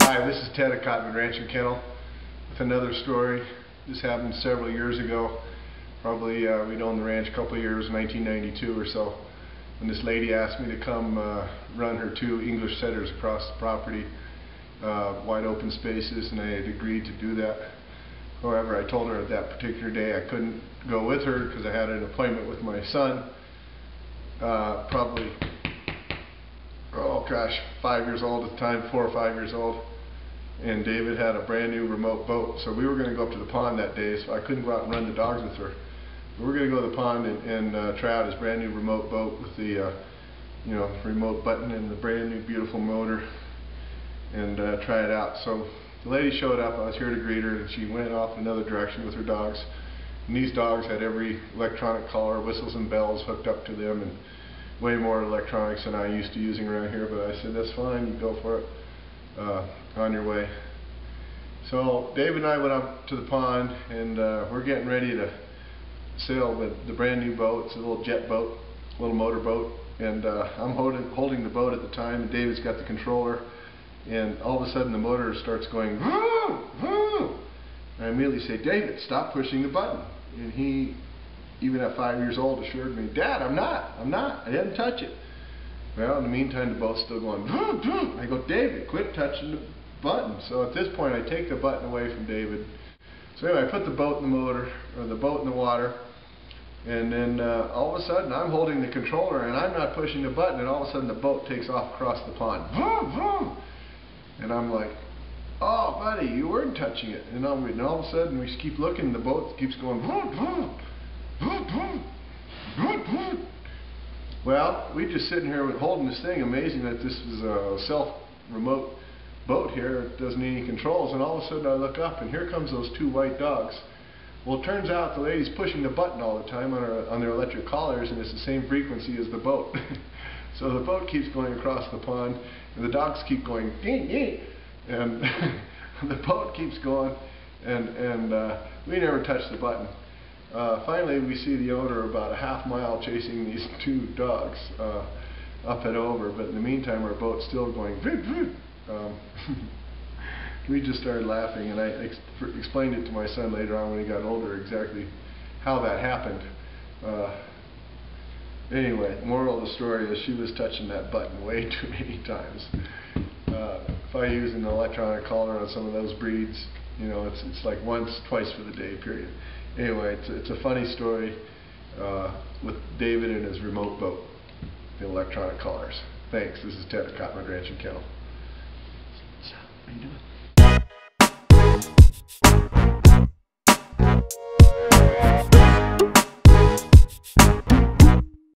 Hi, this is Ted at Cottonwood Ranch and Kennel with another story. This happened several years ago. Probably we'd owned the ranch a couple of years, 1992 or so, when this lady asked me to come run her two English setters across the property, wide open spaces, and I had agreed to do that. However, I told her at that particular day I couldn't go with her because I had an appointment with my son, probably, oh gosh, 5 years old at the time, 4 or 5 years old, and David had a brand new remote boat, so we were going to go up to the pond that day, so I couldn't go out and run the dogs with her. We were going to go to the pond and try out his brand new remote boat with the, you know, remote button and the brand new beautiful motor, and try it out. So the lady showed up, I was here to greet her, and she went off in another direction with her dogs. And these dogs had every electronic collar, whistles and bells hooked up to them, and way more electronics than I used to using around here, but I said, that's fine, you go for it, on your way. So David and I went up to the pond, and we're getting ready to sail with the brand new boat. It's a little jet boat, a little motor boat, and I'm holding the boat at the time, and David's got the controller. And all of a sudden the motor starts going vroom, vroom. And I immediately say, David, stop pushing the button. And he, even at 5 years old, assured me, Dad, I'm not, I didn't touch it. Well, in the meantime, the boat's still going vroom, vroom. I go, David, quit touching the button. So at this point I take the button away from David. So anyway, I put the boat in the motor, or the boat in the water, and then all of a sudden I'm holding the controller and I'm not pushing the button, and all of a sudden the boat takes off across the pond. Vroom, vroom. And I'm like, oh, buddy, you weren't touching it. And all of a sudden, we just keep looking, the boat keeps going. Well, we're just sitting here holding this thing. Amazing that this is a self-remote boat here. It doesn't need any controls. And all of a sudden, I look up, and here comes those two white dogs. Well, it turns out the lady's pushing the button all the time on their electric collars, and it's the same frequency as the boat. So the boat keeps going across the pond, and the dogs keep going, ding, ding, and the boat keeps going, and we never touched the button. Finally, we see the owner about a half mile chasing these two dogs up and over, but in the meantime, our boat's still going, vroom, vroom. We just started laughing, and I explained it to my son later on when he got older exactly how that happened. Anyway, moral of the story is she was touching that button way too many times. If I use an electronic collar on some of those breeds, you know, it's like once, twice for the day, period. Anyway, it's a funny story with David and his remote boat, the electronic collars. Thanks. This is Ted at Cottonwood Ranch and Kennel. So, how you doing?